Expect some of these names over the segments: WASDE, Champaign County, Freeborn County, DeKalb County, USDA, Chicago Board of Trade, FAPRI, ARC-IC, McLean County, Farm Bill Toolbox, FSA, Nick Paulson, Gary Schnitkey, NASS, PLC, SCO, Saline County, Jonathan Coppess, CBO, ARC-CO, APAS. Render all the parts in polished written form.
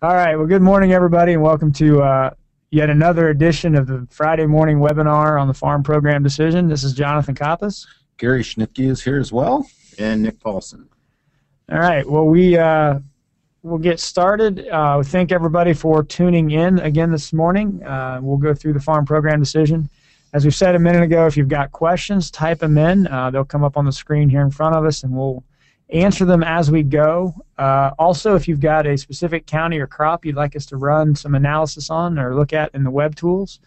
All right, well, good morning, everybody, and welcome to yet another edition of the Friday morning webinar on the Farm Program Decision. This is Jonathan Coppess. Gary Schnitkey is here as well. And Nick Paulson. All right, well, we'll get started. Thank everybody for tuning in again this morning. We'll go through the Farm Program Decision. As we said a minute ago, if you've got questions, type them in. They'll come up on the screen here in front of us, and we'll answer them as we go. Also, if you've got a specific county or crop you'd like us to run some analysis on or look at in the web tools,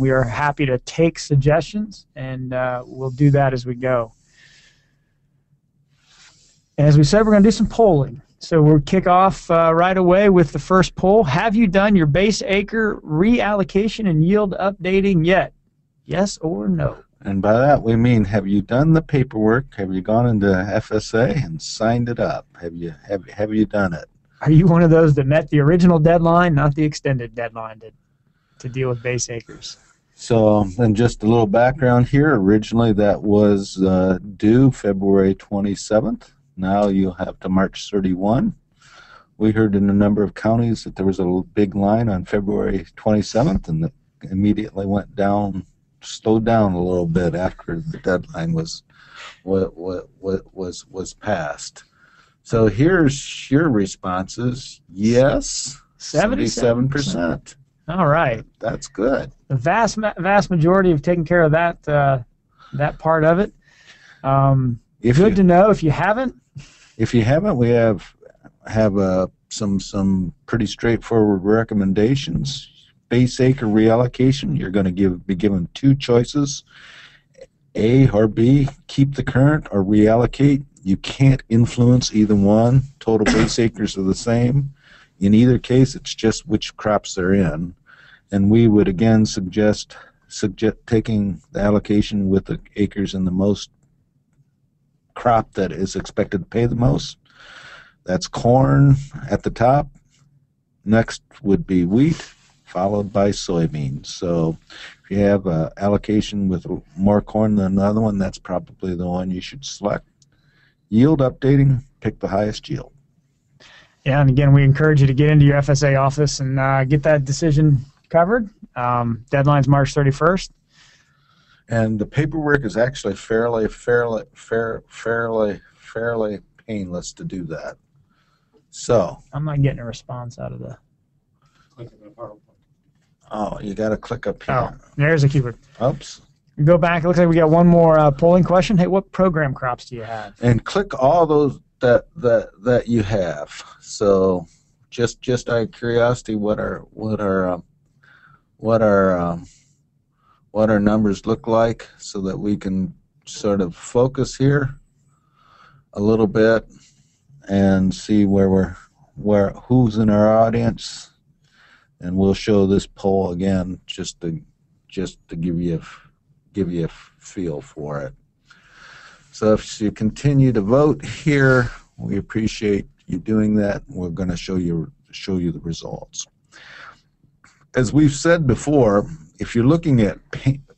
we are happy to take suggestions, and we'll do that as we go. As we said, we're going to do some polling. So we'll kick off right away with the first poll. Have you done your base acre reallocation and yield updating yet? Yes or no? And by that we mean, have you done the paperwork? Have you gone into FSA and signed it up? Have you done it? Are you one of those that met the original deadline, not the extended deadline to deal with base acres? So, and just a little background here. Originally, that was due February 27th. Now you'll have to March 31. We heard in a number of counties that there was a big line on February 27th, and that immediately went down. Slowed down a little bit after the deadline was passed. So here's your responses. Yes, 77%. All right, that's good. The vast majority have taken care of that that part of it. Good to know. If you haven't, we have some pretty straightforward recommendations. Base acre reallocation, you're going to be given two choices, A or B, keep the current or reallocate. You can't influence either one. Total base acres are the same. In either case, it's just which crops they're in. And we would, again, suggest taking the allocation with the acres in the most crop that is expected to pay the most. That's corn at the top. Next would be wheat, followed by soybeans. So if you have an allocation with more corn than another one, that's probably the one you should select. Yield updating, pick the highest yield. Yeah, and again, we encourage you to get into your FSA office and get that decision covered. Deadline's March 31st. And the paperwork is actually fairly painless to do that. So I'm not getting a response out of the... Oh, you got to click up here. Oh, there's a keyword. Oops. Go back. It looks like we got one more polling question. Hey, what program crops do you have? And click all those that you have. So, just out of curiosity, what our numbers look like, so that we can sort of focus here a little bit and see who's in our audience. And we'll show this poll again just to give you a feel for it. So if you continue to vote here, we appreciate you doing that. We're going to show you the results. As we've said before, if you're looking at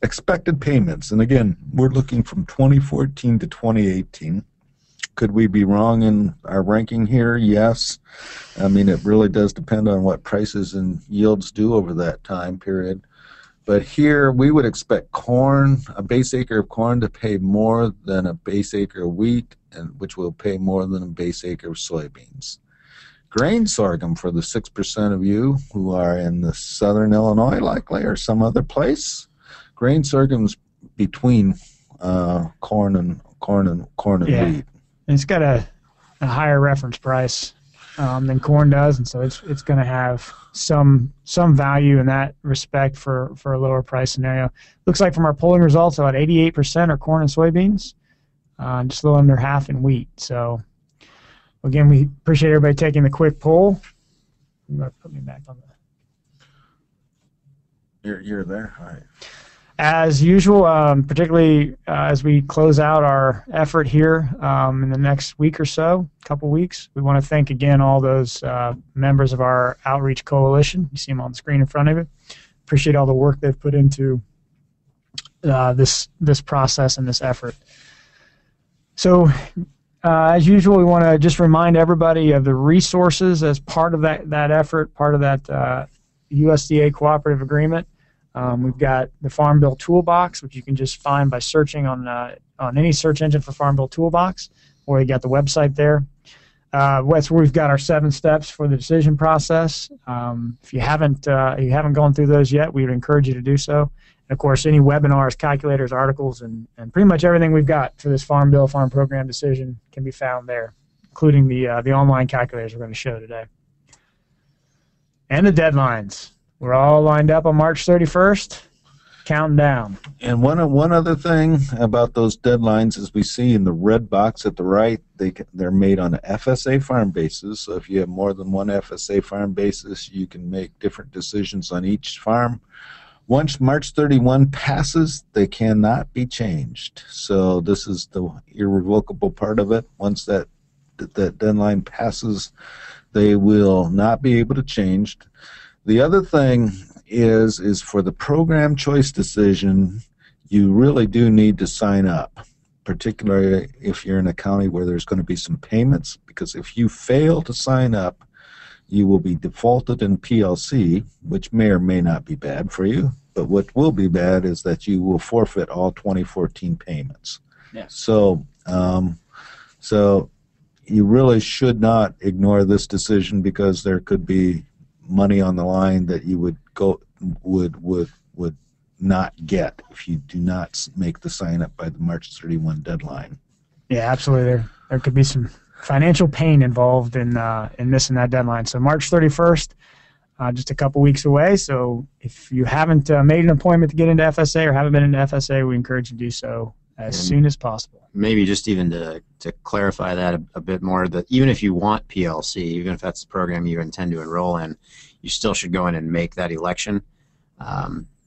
expected payments, and again, we're looking from 2014 to 2018. Could we be wrong in our ranking here? Yes. I mean, it really does depend on what prices and yields do over that time period. But here we would expect corn, a base acre of corn, to pay more than a base acre of wheat, and which will pay more than a base acre of soybeans. Grain sorghum for the 6% of you who are in the southern Illinois likely or some other place. Grain sorghum's between corn and wheat. And it's got a higher reference price than corn does, and so it's going to have some value in that respect for a lower price scenario. Looks like from our polling results, about 88% are corn and soybeans, just a little under half in wheat. So again, we appreciate everybody taking the quick poll. You might put me back on the. You're there. All right. As usual, particularly as we close out our effort here in the next week or so, couple weeks, we want to thank again all those members of our outreach coalition. You see them on the screen in front of you. Appreciate all the work they've put into this process and this effort. So As usual, we want to just remind everybody of the resources as part of that effort, part of that USDA cooperative agreement. We've got the Farm Bill Toolbox, which you can just find by searching on any search engine for Farm Bill Toolbox, or you got the website there. That's where we've got our 7 steps for the decision process. If you haven't gone through those yet, we would encourage you to do so. And of course, any webinars, calculators, articles, and pretty much everything we've got for this Farm Bill, Farm Program decision can be found there, including the online calculators we're going to show today. And the deadlines. We're all lined up on March 31st, counting down. And one other thing about those deadlines is we see in the red box at the right, they're made on an FSA farm basis. So if you have more than one FSA farm basis, you can make different decisions on each farm. Once March 31 passes, they cannot be changed. So this is the irrevocable part of it. Once that deadline passes, they will not be able to change. The other thing is for the program choice decision, you really do need to sign up, particularly if you're in a county where there's going to be some payments, because if you fail to sign up, you will be defaulted in PLC, which may or may not be bad for you, but what will be bad is that you will forfeit all 2014 payments. Yeah. So, so you really should not ignore this decision, because there could be money on the line that you would not get if you do not make the sign up by the March 31 deadline. Yeah, absolutely. There could be some financial pain involved in missing that deadline. So March 31st, just a couple weeks away. So if you haven't made an appointment to get into FSA or haven't been into FSA, we encourage you to do so as soon as possible. Maybe just even to clarify that a bit more, that even if you want PLC, even if that's the program you intend to enroll in, you still should go in and make that election.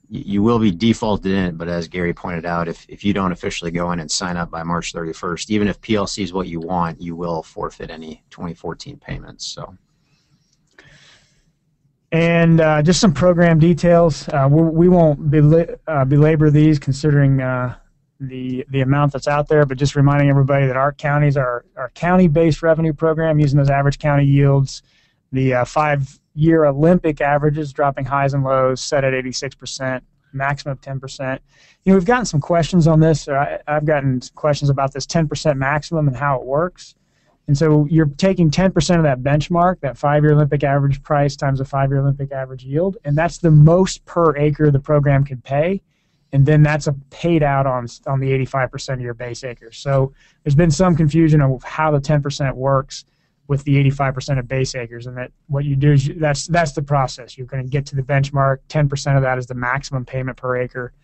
You will be defaulted in it, but as Gary pointed out, if you don't officially go in and sign up by March 31st, even if PLC is what you want, you will forfeit any 2014 payments. So. And just some program details. We won't belabor these, considering the amount that's out there, but just reminding everybody that ARC counties are our county-based revenue program, using those average county yields, the 5-year Olympic averages, dropping highs and lows, set at 86%, maximum of 10%. You know, we've gotten some questions on this. I've gotten questions about this 10% maximum and how it works. And so you're taking 10% of that benchmark, that 5-year Olympic average price times a 5-year Olympic average yield, and that's the most per acre the program could pay. And then that's paid out on the 85% of your base acres. So there's been some confusion of how the 10% works with the 85% of base acres, and that what you do is that's the process. You're going to get to the benchmark. 10% of that is the maximum payment per acre.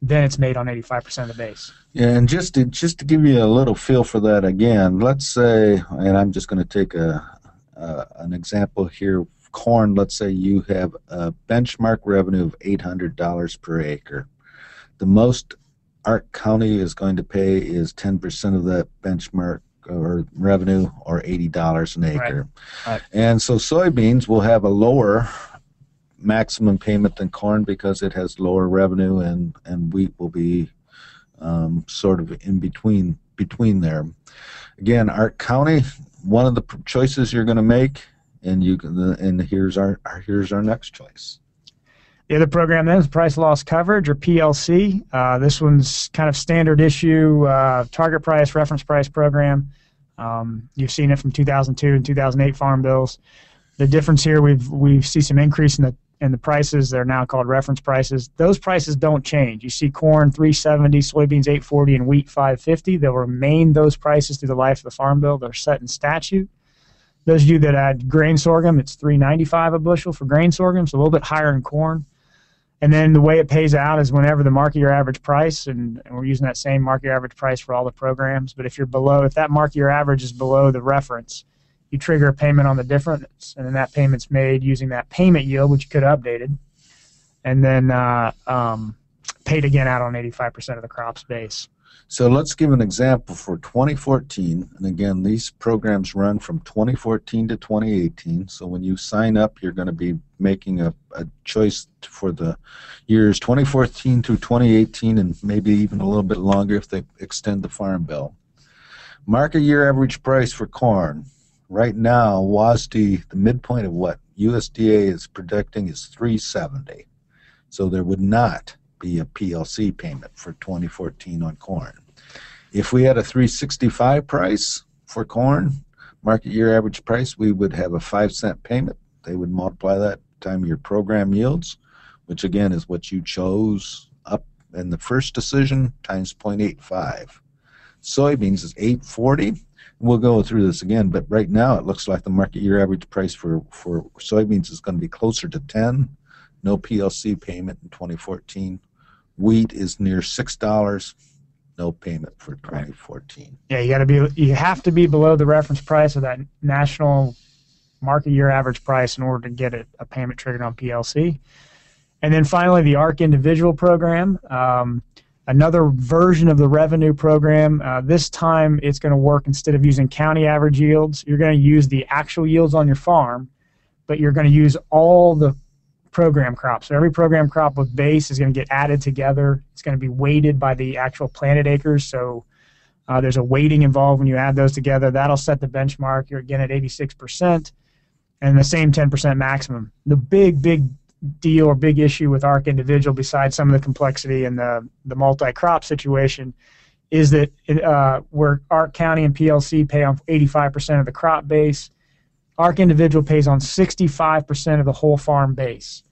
Then it's made on 85% of the base. Yeah, and just to give you a little feel for that again, let's say, and I'm just going to take an example here. Corn. Let's say you have a benchmark revenue of $800 per acre. The most ARC County is going to pay is 10% of that benchmark or revenue, or $80 an acre. Right. Right. And so soybeans will have a lower maximum payment than corn because it has lower revenue, and wheat will be sort of in between there. Again, ARC County, one of the choices you're going to make, and here's our next choice. The other program then is price loss coverage, or PLC. This one's kind of standard issue, target price, reference price program. You've seen it from 2002 and 2008 farm bills. The difference here, we see some increase in the prices. They're now called reference prices. Those prices don't change. You see corn $3.70, soybeans $8.40, and wheat $5.50. They'll remain those prices through the life of the farm bill. They're set in statute. Those of you that add grain sorghum, it's $3.95 a bushel for grain sorghum, so a little bit higher in corn. And then the way it pays out is whenever the market year average price, and we're using that same market year average price for all the programs, but if that market year average is below the reference, you trigger a payment on the difference, and then that payment's made using that payment yield, which you could have updated, and then paid again out on 85% of the crop's base. So let's give an example for 2014, and again, these programs run from 2014 to 2018, so when you sign up, you're going to be making a choice for the years 2014 through 2018, and maybe even a little bit longer if they extend the Farm Bill. Market year average price for corn. Right now, WASDE, the midpoint of what USDA is predicting is $370. So there would not be a PLC payment for 2014 on corn. If we had a $365 price for corn, market year average price, we would have a 5-cent payment. They would multiply that time your program yields, which again is what you chose up in the first decision, times 0.85. Soybeans is $840. We'll go through this again, but right now it looks like the market year average price for soybeans is going to be closer to 10. No PLC payment in 2014. Wheat is near $6. No payment for 2014. Yeah, you have to be below the reference price of that national market year average price in order to get a payment triggered on PLC. And then finally, the ARC individual program. Another version of the revenue program. This time it's going to work, instead of using county average yields, you're going to use the actual yields on your farm, but you're going to use all the program crops. So every program crop with base is going to get added together. It's going to be weighted by the actual planted acres. So there's a weighting involved when you add those together. That'll set the benchmark. You're again at 86% and the same 10% maximum. The big deal or big issue with ARC individual, besides some of the complexity and the multi-crop situation, is that where ARC County and PLC pay on 85% of the crop base, ARC individual pays on 65% of the whole farm base.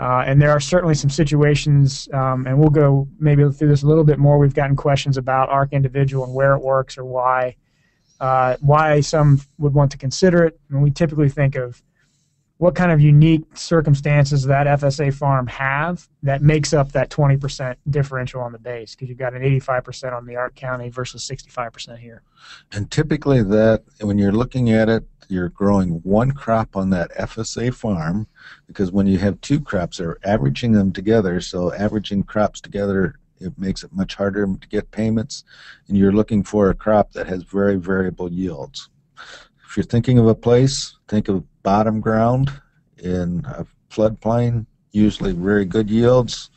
And there are certainly some situations, and we'll go maybe through this a little bit more. We've gotten questions about ARC individual and where it works, or why some would want to consider it. And we typically think of what kind of unique circumstances that FSA farm have that makes up that 20% differential on the base, because you've got an 85% on the ARC County versus 65% here. And typically that, when you're looking at it, you're growing one crop on that FSA farm, because when you have two crops, they're averaging them together, so averaging crops together, it makes it much harder to get payments, and you're looking for a crop that has very variable yields. If you're thinking of a place, think of bottom ground in a floodplain, usually very good yields,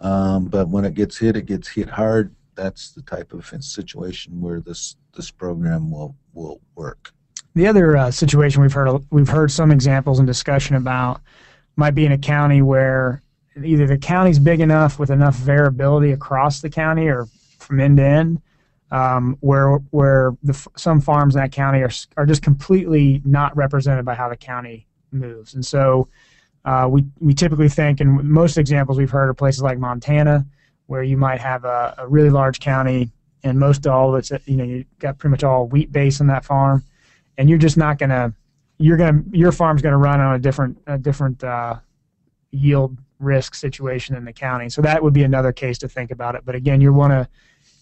but when it gets hit hard. That's the type of situation where this program will work. The other situation we've heard some examples and discussion about might be in a county where either the county's big enough with enough variability across the county or from end to end, where some farms in that county are just completely not represented by how the county moves. And so we typically think, and most examples we've heard are places like Montana, where you might have a really large county and most all that's, you've got pretty much all wheat base on that farm, and you're just not going to, your farm's going to run on a different yield risk situation in the county. So that would be another case to think about it. But again, you want to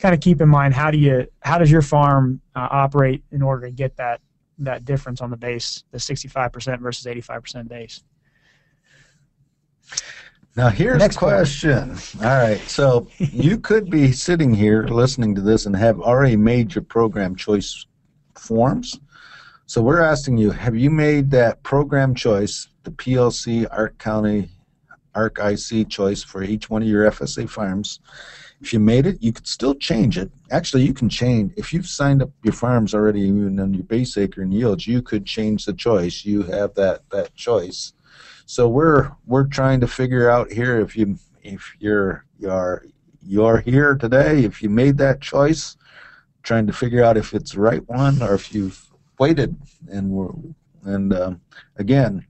kind of keep in mind, how does your farm operate in order to get that difference on the base, the 65% versus 85% base. Now here's the question. All right, so you could be sitting here listening to this and have already made your program choice forms. So we're asking you, have you made that program choice, the PLC, ARC County, ARC-IC choice for each one of your FSA farms? If you made it, you could still change it. Actually, you can change. If you've signed up your farms already, even on your base acre and yields, you could change the choice. You have that choice. So we're trying to figure out here if you're here today, if you made that choice, trying to figure out if it's the right one or if you've waited. And again,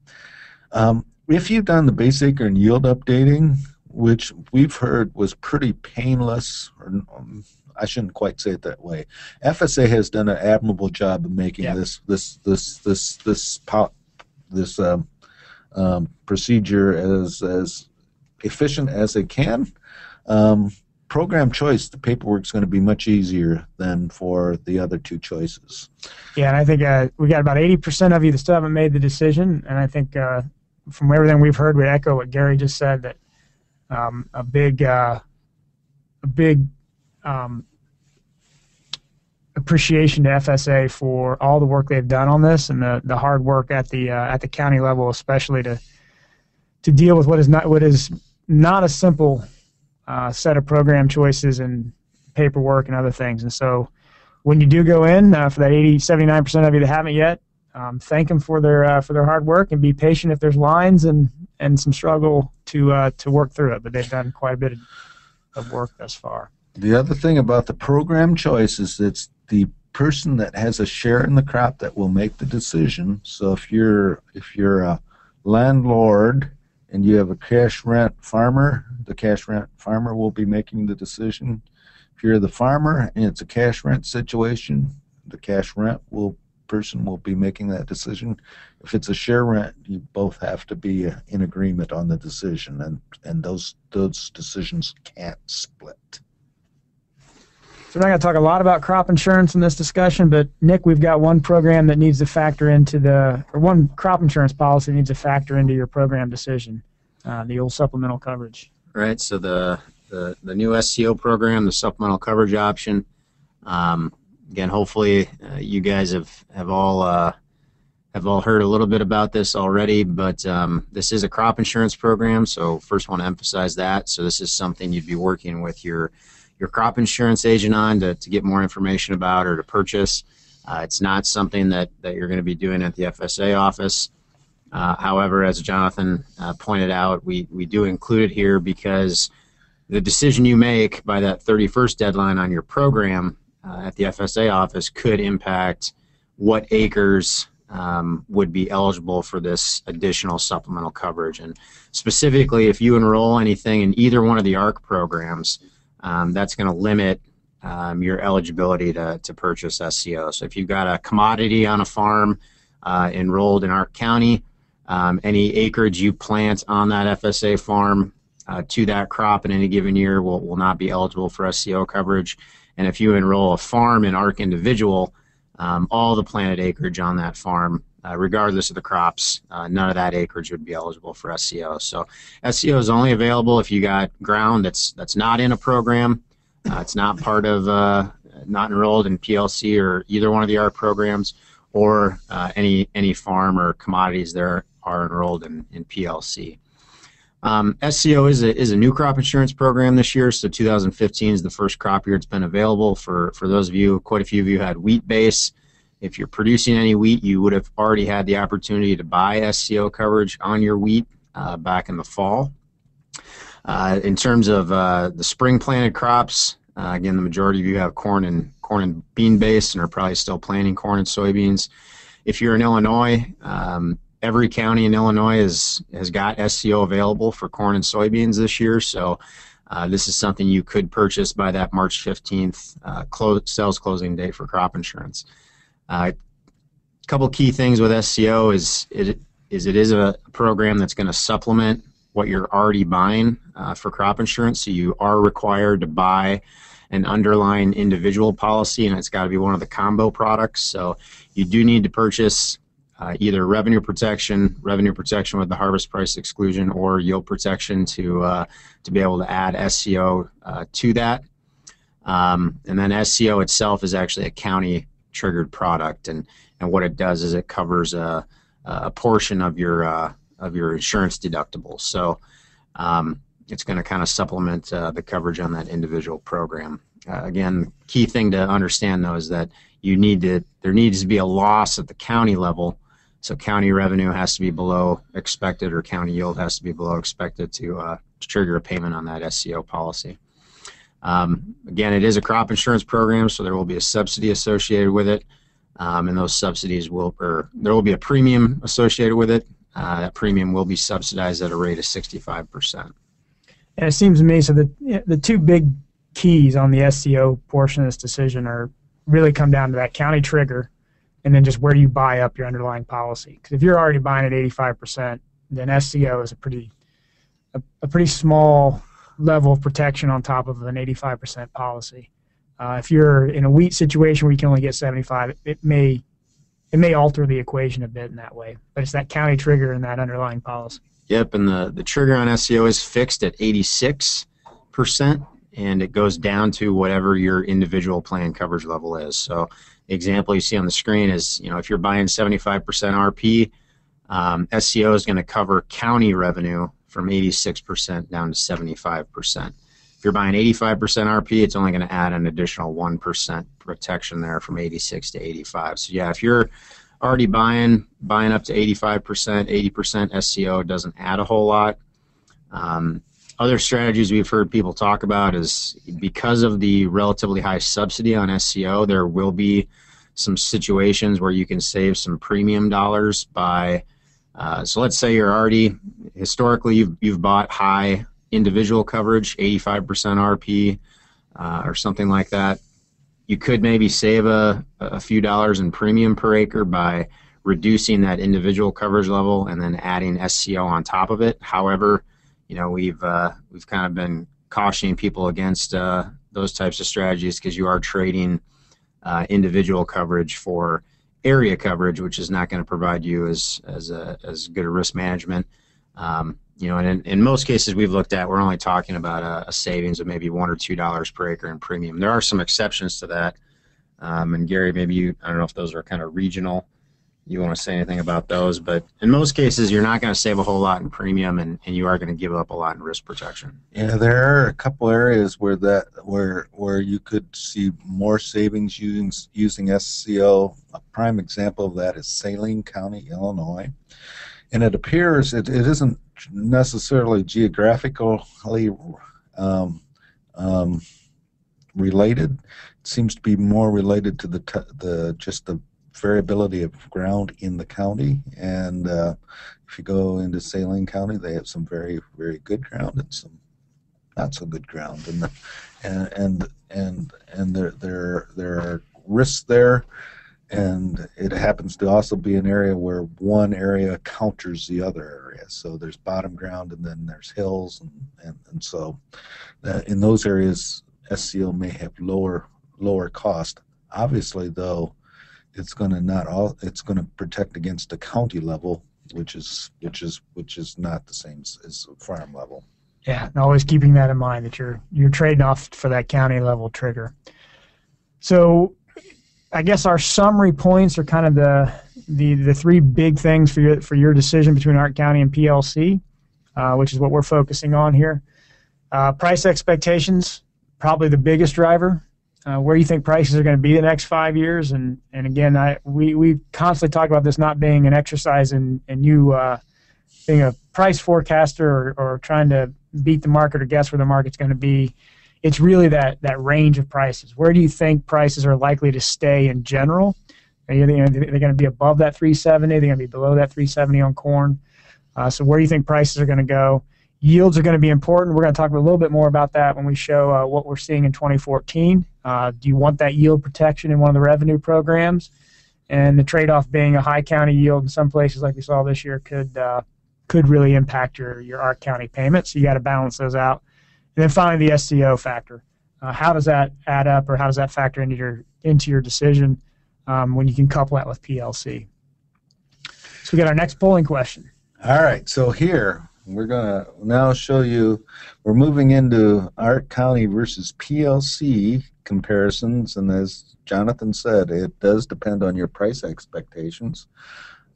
if you've done the base acre and yield updating, which we've heard was pretty painless, or I shouldn't quite say it that way. FSA has done an admirable job of making this procedure as efficient as they can. Program choice, the paperwork's going to be much easier than for the other two choices. Yeah, and I think we got about 80% of you that still haven't made the decision, and I think from everything we've heard, we echo what Gary just said, that a big appreciation to FSA for all the work they've done on this, and the hard work at the county level, especially to deal with what is not a simple set of program choices and paperwork and other things. And so when you do go in, for that 80, 79% of you that haven't yet, thank them for their hard work, and be patient if there's lines and some struggle to work through it. But they've done quite a bit of work thus far. The other thing about the program choice is it's the person that has a share in the crop that will make the decision. So if you're a landlord and you have a cash rent farmer, the cash rent farmer will be making the decision. If you're the farmer and it's a cash rent situation, the cash rent person will be making that decision. If it's a share rent, you both have to be in agreement on the decision, and those decisions can't split. So we're not going to talk a lot about crop insurance in this discussion, but Nick, we've got one program that needs to factor into the, or one crop insurance policy needs to factor into your program decision, the old supplemental coverage. Right, so the new SCO program, the supplemental coverage option, again, hopefully you guys have all heard a little bit about this already, but this is a crop insurance program, so first want to emphasize that. So this is something you'd be working with your crop insurance agent on to get more information about or to purchase. It's not something that you're going to be doing at the FSA office. However, as Jonathan pointed out, we do include it here because the decision you make by that 31st deadline on your program at the FSA office could impact what acres would be eligible for this additional supplemental coverage. And specifically, if you enroll anything in either one of the ARC programs, that's going to limit your eligibility to purchase SCO. So if you've got a commodity on a farm enrolled in ARC County, any acreage you plant on that FSA farm to that crop in any given year will not be eligible for SCO coverage. And if you enroll a farm in ARC Individual, all the planted acreage on that farm, regardless of the crops, none of that acreage would be eligible for SCO. So SCO is only available if you got ground that's not in a program, it's not part of, not enrolled in PLC or either one of the ARC programs, or any farm or commodities there are enrolled in PLC. SCO is a new crop insurance program this year, so 2015 is the first crop year it's been available. For those of you, quite a few of you had wheat base. If you're producing any wheat, you would have already had the opportunity to buy SCO coverage on your wheat back in the fall. In terms of the spring planted crops, again, the majority of you have corn and bean base and are probably still planting corn and soybeans. If you're in Illinois, every county in Illinois has got SCO available for corn and soybeans this year, so this is something you could purchase by that March 15th sales closing date for crop insurance. A couple key things with SCO is it is a program that's going to supplement what you're already buying for crop insurance, so you are required to buy an underlying individual policy, and it's got to be one of the combo products, so you do need to purchase either revenue protection with the harvest price exclusion, or yield protection to be able to add SCO to that. And then SCO itself is actually a county-triggered product, and what it does is it covers a portion of your insurance deductible. So it's going to kind of supplement the coverage on that individual program. Again, the key thing to understand though is that there needs to be a loss at the county level. So county revenue has to be below expected, or county yield has to be below expected to trigger a payment on that SCO policy. Again, it is a crop insurance program, so there will be a subsidy associated with it, and those subsidies there will be a premium associated with it. That premium will be subsidized at a rate of 65%. And it seems to me, so the two big keys on the SCO portion of this decision are really come down to that county trigger, and then just where do you buy up your underlying policy. Because if you're already buying at 85%, then SCO is a pretty small level of protection on top of an 85% policy. If you're in a wheat situation where you can only get 75, it may alter the equation a bit in that way. But it's that county trigger and that underlying policy. Yep, and the trigger on SCO is fixed at 86%. And it goes down to whatever your individual plan coverage level is. So the example you see on the screen is, you know, if you're buying 75% RP, SCO is going to cover county revenue from 86% down to 75%. If you're buying 85% RP, it's only going to add an additional 1% protection there from 86 to 85. So yeah, if you're already buying up to 85%, 80% SCO doesn't add a whole lot. Other strategies we've heard people talk about is because of the relatively high subsidy on SCO, there will be some situations where you can save some premium dollars by, so let's say you're already, historically you've bought high individual coverage, 85% RP or something like that. You could maybe save a few dollars in premium per acre by reducing that individual coverage level and then adding SCO on top of it. However, you know, we've kind of been cautioning people against those types of strategies because you are trading individual coverage for area coverage, which is not going to provide you as good a risk management. You know, and in most cases we've looked at, we're only talking about a savings of maybe $1 or $2 per acre in premium. There are some exceptions to that, and Gary, maybe you, I don't know if those are kind of regional. You want to say anything about those, but in most cases you're not going to save a whole lot in premium, and you are going to give up a lot in risk protection. Yeah, there are a couple areas where that where you could see more savings using SCO. A prime example of that is Saline County, Illinois, and it appears it isn't necessarily geographically related. It seems to be more related to the variability of ground in the county, and if you go into Saline County, they have some very, very good ground and some not so good ground, and there are risks there, and it happens to also be an area where one area counters the other area. So there's bottom ground, and then there's hills, and so in those areas, SCO may have lower cost. Obviously, though, it's going to it's going to protect against the county level, which is not the same as the farm level. Yeah, and always keeping that in mind that you're trading off for that county level trigger. So, I guess our summary points are kind of the three big things for your decision between ARC County and PLC, which is what we're focusing on here. Price expectations, probably the biggest driver. Where you think prices are going to be the next 5 years, and again, we constantly talk about this not being an exercise in you being a price forecaster or trying to beat the market or guess where the market's going to be. It's really that range of prices. Where do you think prices are likely to stay in general? Are they going to be above that 370? They're going to be below that 370 on corn. So where do you think prices are going to go? Yields are going to be important. We're going to talk a little bit more about that when we show what we're seeing in 2014. Do you want that yield protection in one of the revenue programs? And the trade-off being a high county yield in some places like we saw this year could really impact your ARC County payment. So you got to balance those out. And then finally the SCO factor. How does that add up, or how does that factor into your decision when you can couple that with PLC? So we got our next polling question. All right, so here we're going to now show you, we're moving into ARC County versus PLC comparisons, and as Jonathan said, it does depend on your price expectations.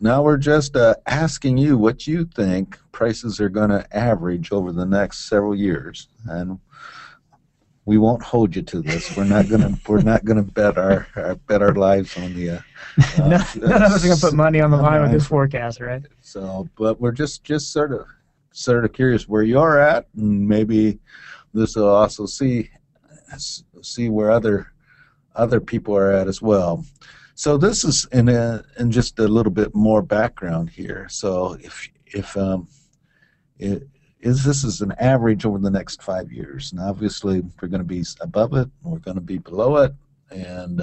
Now we're just asking you what you think prices are going to average over the next several years, and we won't hold you to this. We're not gonna bet our lives on the. None of us are gonna put money on the line with this forecast, right? So, but we're just sort of curious where you're at, and maybe this will also see where other people are at as well. So this is in just a little bit more background here. So this is an average over the next 5 years, and obviously we're going to be above it, and we're going to be below it, and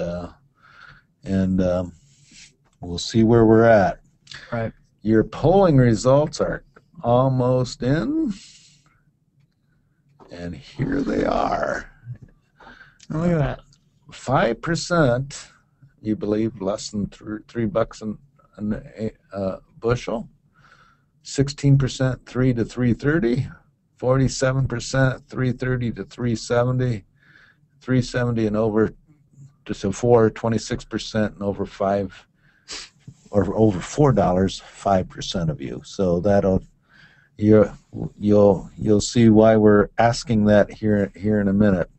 we'll see where we're at. Right. Your polling results are almost in, and here they are. Look at that. 5%, you believe, less than $3 a bushel. 16% 3 to 330, 47% 330 to 370, 370 and over to 4, 26% and over 5 or over $4, 5% of you. So that'll you'll see why we're asking that here in a minute.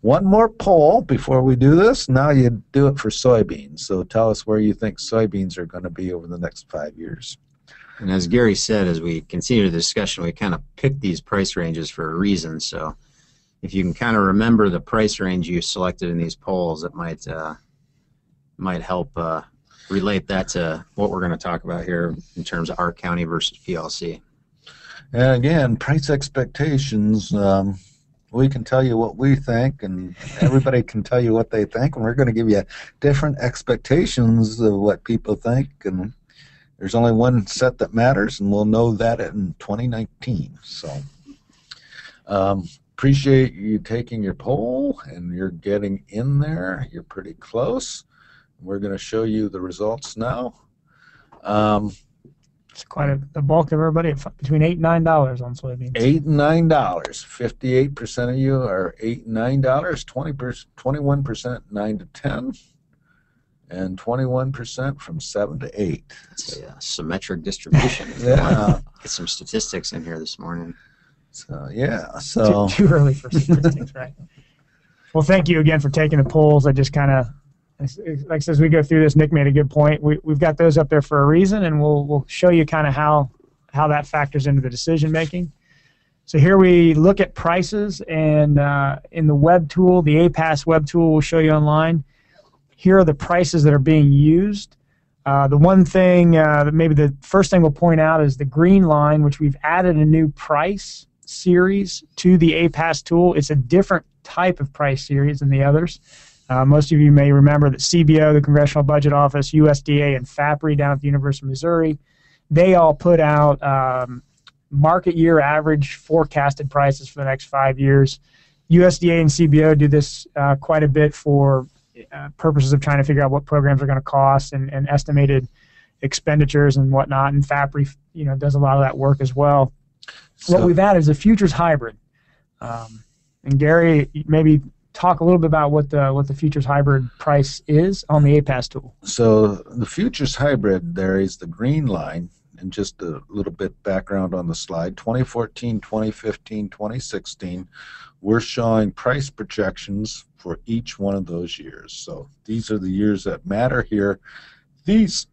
One more poll before we do this. Now you do it for soybeans. So tell us where you think soybeans are going to be over the next 5 years. And as Gary said, as we continue the discussion, we kind of pick these price ranges for a reason. So if you can kind of remember the price range you selected in these polls, it might help relate that to what we're going to talk about here in terms of ARC County versus PLC. And again, price expectations, we can tell you what we think, and everybody can tell you what they think, and we're going to give you different expectations of what people think, and there's only one set that matters, and we'll know that in 2019. So appreciate you taking your poll, and you're getting in there. You're pretty close. We're going to show you the results now. It's quite a bulk of everybody, between $8 and $9 on soybeans. $8 and $9. 58% of you are $8 and $9, 21% 9 to 10, and 21% from 7 to 8. It's a symmetric distribution. Yeah. Get some statistics in here this morning. So, yeah. So. Too early for statistics, right? Well, thank you again for taking the polls. I just kind of... Like as we go through this, Nick made a good point. We've got those up there for a reason, and we'll show you kind of how that factors into the decision making. So here we look at prices, and in the web tool, the APAS web tool we'll show you online, here are the prices that are being used. The one thing, maybe the first thing we'll point out is the green line, which we've added a new price series to the APAS tool. It's a different type of price series than the others. Most of you may remember that CBO, the Congressional Budget Office, USDA, and FAPRI down at the University of Missouri, they all put out market year average forecasted prices for the next 5 years. USDA and CBO do this quite a bit for purposes of trying to figure out what programs are going to cost and estimated expenditures and whatnot, and FAPRI does a lot of that work as well. So, what we've added is a futures hybrid. And Gary, maybe talk a little bit about what the futures hybrid price is on the APAS tool. So the futures hybrid, there is the green line, and just a little bit background on the slide. 2014, 2015, 2016, we're showing price projections for each one of those years. So these are the years that matter here. These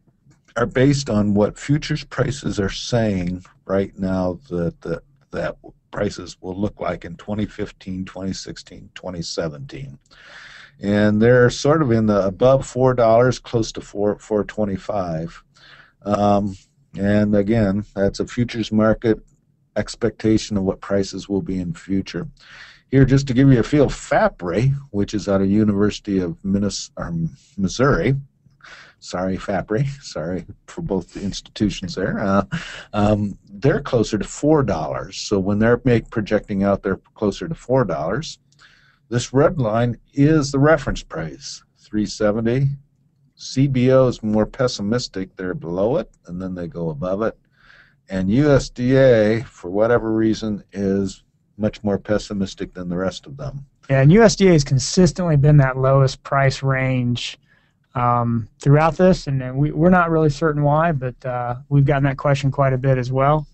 are based on what futures prices are saying right now that prices will look like in 2015, 2016, 2017. And they're sort of in the above $4, close to $4.25. And again, that's a futures market expectation of what prices will be in future. Here, just to give you a feel, FAPRI, which is out of University of Missouri, sorry, FAPRI, sorry for both the institutions there. They're closer to $4. So when they're projecting out, they're closer to $4. This red line is the reference price, $3.70. CBO is more pessimistic. They're below it, and then they go above it. And USDA, for whatever reason, is much more pessimistic than the rest of them. Yeah, and USDA has consistently been that lowest price range throughout this, and we're not really certain why, but we've gotten that question quite a bit as well.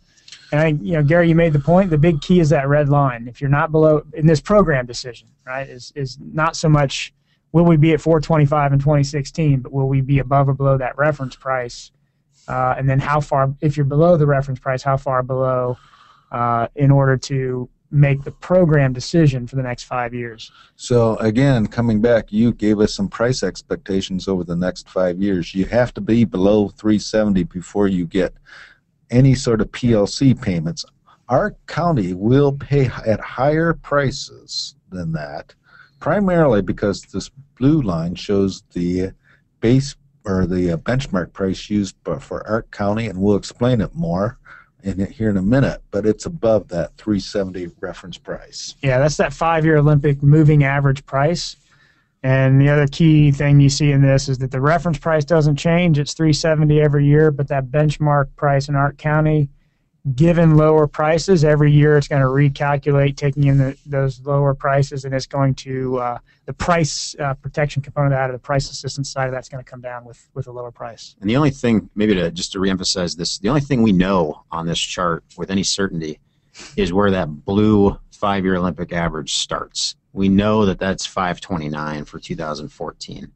And Gary, you made the point, the big key is that red line. If you're not below in this program decision, right, is not so much will we be at 425 in 2016, but will we be above or below that reference price, and then how far, if you're below the reference price, how far below in order to make the program decision for the next 5 years. So again, coming back, you gave us some price expectations over the next 5 years. You have to be below 370 before you get any sort of PLC payments. Our county will pay at higher prices than that, primarily because this blue line shows the base or the benchmark price used for ARC County, and we'll explain it more here in a minute, but it's above that 370 reference price. Yeah, that's that 5-year Olympic moving average price. And the other key thing you see in this is that the reference price doesn't change. It's 370 every year, but that benchmark price in ARC County given lower prices, every year it's going to recalculate, taking in those lower prices, and it's going to, the price protection component out of the price assistance side of that's going to come down with a lower price. And the only thing, maybe just to reemphasize this, the only thing we know on this chart with any certainty is where that blue five-year Olympic average starts. We know that that's 529 for 2014.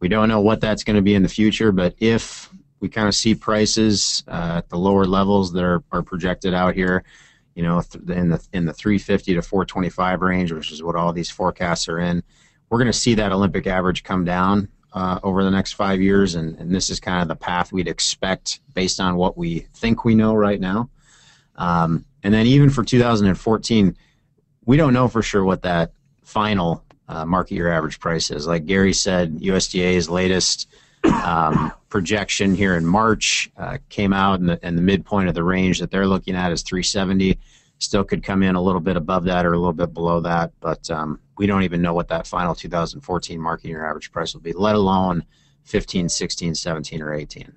We don't know what that's going to be in the future, but if we kind of see prices at the lower levels that are projected out here, you know, in the 350 to 425 range, which is what all these forecasts are in. We're going to see that Olympic average come down over the next 5 years, and this is kind of the path we'd expect based on what we think we know right now. And then even for 2014, we don't know for sure what that final market year average price is. Like Gary said, USDA's latest projection here in March came out, and the midpoint of the range that they're looking at is 370. Still could come in a little bit above that or a little bit below that, but we don't even know what that final 2014 market year average price will be, let alone 15, 16, 17, or 18.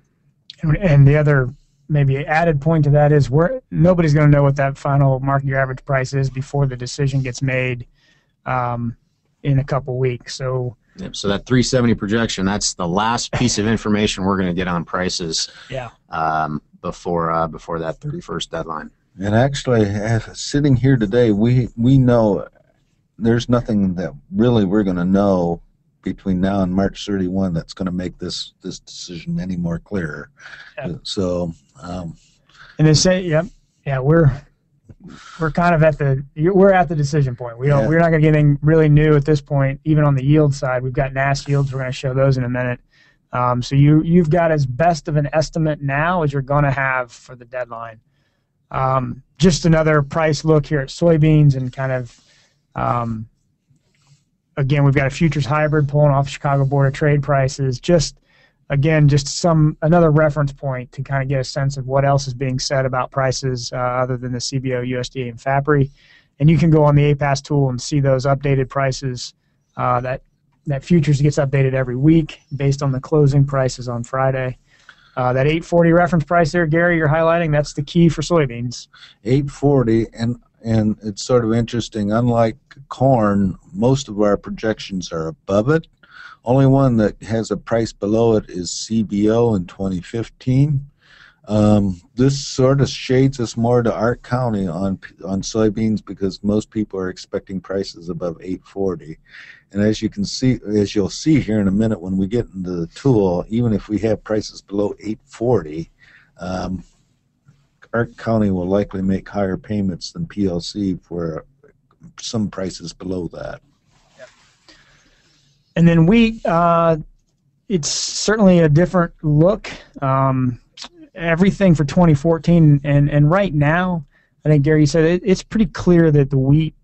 And the other maybe added point to that is nobody's going to know what that final market year average price is before the decision gets made in a couple weeks. So. Yep, so that 370 projection, that's the last piece of information we're going to get on prices before that 31st deadline. And actually, sitting here today, we know there's nothing that really we're going to know between now and March 31 that's going to make this decision any more clearer. Yep. So, and they say, we're kind of at the decision point. We don't, we're not going to get anything really new at this point, even on the yield side. We've got NASS yields. We're going to show those in a minute. So you've got as best of an estimate now as you're going to have for the deadline. Just another price look here at soybeans, and kind of again, we've got a futures hybrid pulling off Chicago Board of Trade prices. Just again, just another reference point to kind of get a sense of what else is being said about prices other than the CBO, USDA, and FAPRI. And you can go on the APAS tool and see those updated prices. That futures gets updated every week based on the closing prices on Friday. That 840 reference price there, Gary, you're highlighting, that's the key for soybeans. 840, and it's sort of interesting. Unlike corn, most of our projections are above it. Only one that has a price below it is CBO in 2015. This sort of shades us more to ARC County on soybeans, because most people are expecting prices above 840. And as you can see, as you'll see here in a minute when we get into the tool, even if we have prices below 840, ARC County will likely make higher payments than PLC for some prices below that. And then wheat, it's certainly a different look. Everything for 2014 and right now, I think Gary said it's pretty clear that the wheat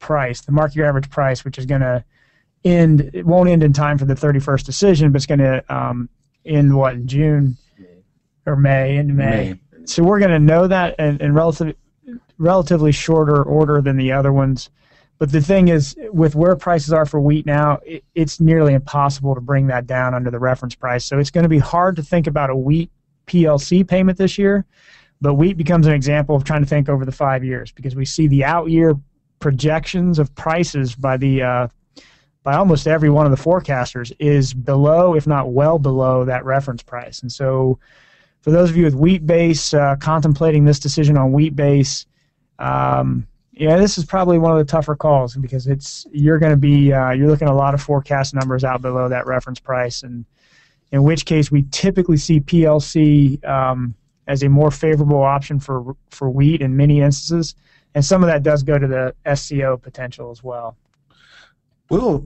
price, the market year average price, which is going to end, it won't end in time for the 31st decision, but it's going to end what, in June or May, into May. So we're going to know that in relatively shorter order than the other ones. But the thing is, with where prices are for wheat now, it's nearly impossible to bring that down under the reference price. So it's going to be hard to think about a wheat PLC payment this year, but wheat becomes an example of trying to think over the 5 years, because we see the out-year projections of prices by the by almost every one of the forecasters is below, if not well below, that reference price. And so for those of you with wheat base, contemplating this decision on wheat base, yeah, this is probably one of the tougher calls, because you're going to be you're looking at a lot of forecast numbers out below that reference price, and in which case we typically see PLC as a more favorable option for wheat in many instances, and some of that does go to the SCO potential as well. Well,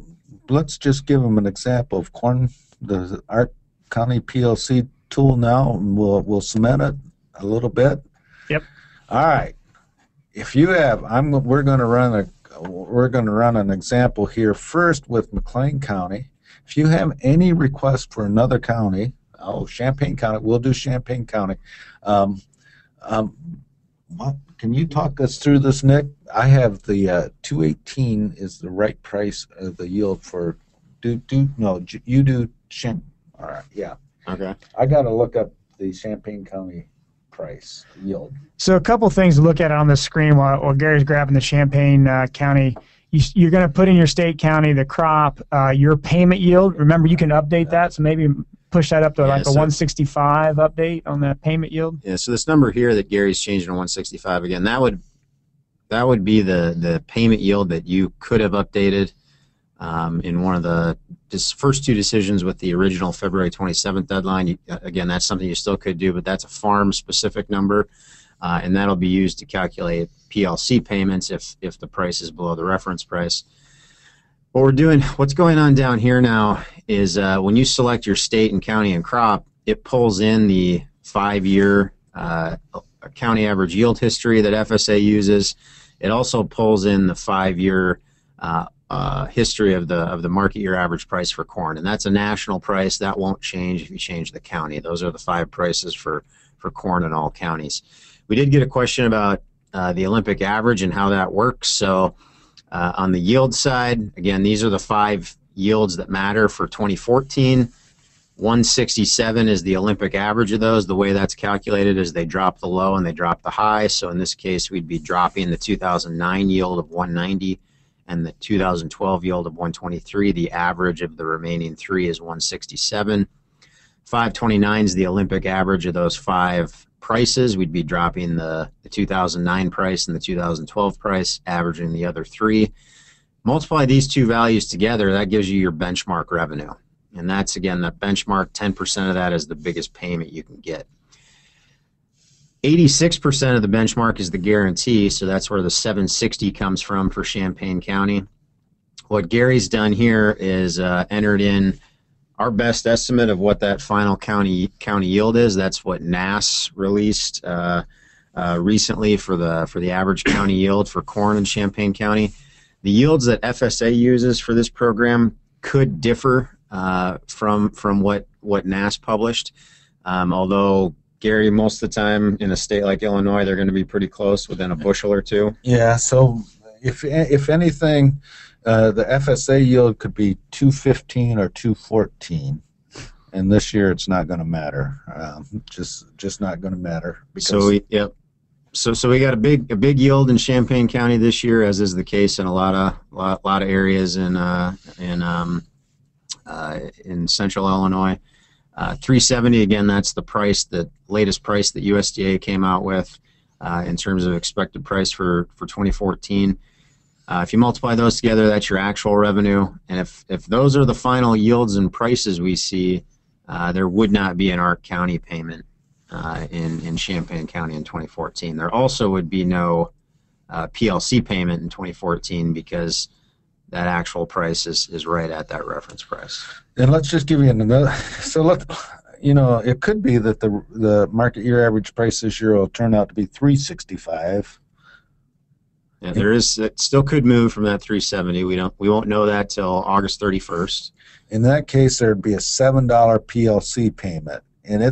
let's just give them an example of corn, the ARC County PLC tool now, and we'll cement it a little bit. Yep. All right. If you have, we're going to run an example here first with McLean County. If you have any request for another county, Champaign County, we'll do Champaign County. Can you talk us through this, Nick? I have the 218 is the right price of the yield for you do Champaign. All right, yeah. Okay. I got to look up the Champaign County. price yield. So a couple things to look at on the screen while Gary's grabbing the Champaign County. You're going to put in your state, county, the crop, your payment yield. Remember, you can update that, so maybe push that up to like a 165 update on that payment yield. Yeah, so this number here that Gary's changing to 165 again, that would be the payment yield that you could have updated in one of the first two decisions with the original February 27th deadline. Again, that's something you still could do, but that's a farm-specific number, and that'll be used to calculate PLC payments if the price is below the reference price. What we're doing, what's going on down here now is when you select your state and county and crop, it pulls in the 5-year county average yield history that FSA uses. It also pulls in the 5-year history of the market year average price for corn, and that's a national price. That won't change if you change the county. Those are the 5 prices for corn in all counties. We did get a question about the Olympic average and how that works. So on the yield side, again, these are the 5 yields that matter for 2014. 167 is the Olympic average of those. The way that's calculated is they drop the low and they drop the high. So in this case, we'd be dropping the 2009 yield of 190 and the 2012 yield of 123. The average of the remaining 3 is 167. 529 is the Olympic average of those 5 prices. We'd be dropping the 2009 price and the 2012 price, averaging the other 3. Multiply these 2 values together, that gives you your benchmark revenue. And that's, again, the benchmark, 10% of that is the biggest payment you can get. 86% of the benchmark is the guarantee, so that's where the 760 comes from for Champaign County. What Gary's done here is entered in our best estimate of what that final county yield is. That's what NASS released recently for the average county yield for corn in Champaign County. The yields that FSA uses for this program could differ from what NASS published, although Gary, most of the time in a state like Illinois, they're going to be pretty close, within a bushel or 2. Yeah. So if anything, the FSA yield could be 215 or 214, and this year it's not going to matter. Just not going to matter. So we got a big yield in Champaign County this year, as is the case in a lot of areas in central Illinois. 370 again. That's the price, the latest price that USDA came out with in terms of expected price for 2014. If you multiply those together, that's your actual revenue. And if those are the final yields and prices we see, there would not be an ARC County payment in Champaign County in 2014. There also would be no PLC payment in 2014 because that actual price is right at that reference price. And let's just give you another. So it could be that the market year average price this year will turn out to be 365. Yeah, it still could move from that 370. We won't know that till August 31st. In that case, there'd be a $7 PLC payment, and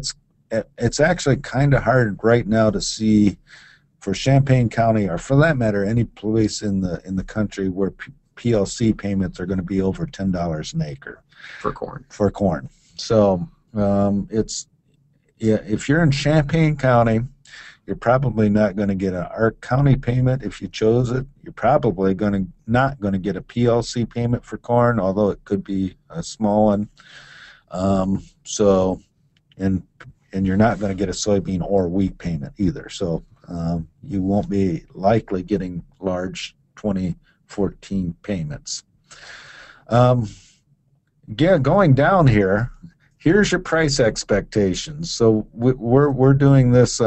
it's actually kind of hard right now to see for Champaign County, or for that matter, any place in the country where PLC payments are going to be over $10 an acre for corn. For corn. So if you're in Champaign County, you're probably not going to get an ARC County payment if you chose it. You're probably not going to get a PLC payment for corn, although it could be a small one. And you're not going to get a soybean or wheat payment either. So you won't be likely getting large 2014 payments. Yeah, going down here, here's your price expectations. So we're doing this.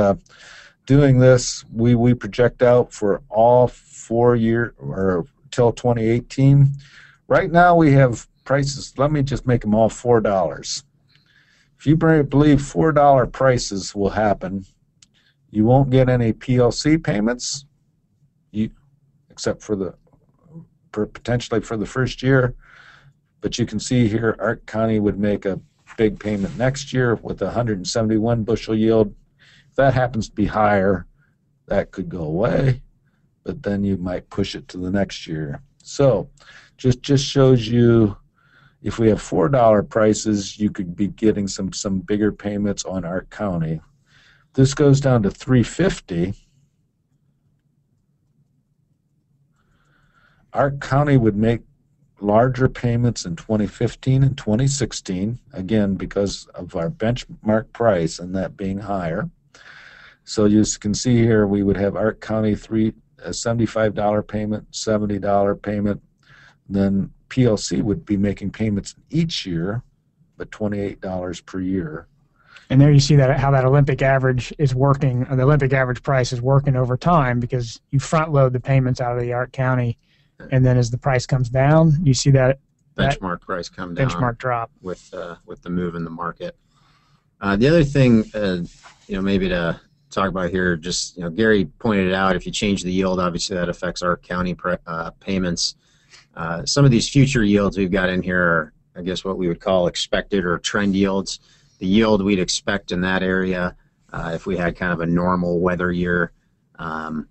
We project out for all 4 years or till 2018. Right now we have prices. Let me just make them all $4. If you believe $4 prices will happen, you won't get any PLC payments, except potentially for the first year. But you can see here, ARC County would make a big payment next year with 171 bushel yield. That happens to be higher, that could go away, but then you might push it to the next year. So just shows you, if we have $4 prices, you could be getting some bigger payments on our county. This goes down to 350. Our county would make larger payments in 2015 and 2016, again, because of our benchmark price and that being higher. So you can see here we would have ARC County a $75 payment, $70 payment. Then PLC would be making payments each year, but $28 per year. And there you see that how that Olympic average is working, the Olympic average price is working over time, because you front load the payments out of the ARC County. And then as the price comes down, you see that benchmark price come down. Benchmark drop with the move in the market. The other thing, you know, maybe to talk about here, just Gary pointed out, if you change the yield, obviously that affects our county payments. Some of these future yields we've got in here are, I guess, what we would call expected or trend yields. The yield we'd expect in that area if we had kind of a normal weather year. So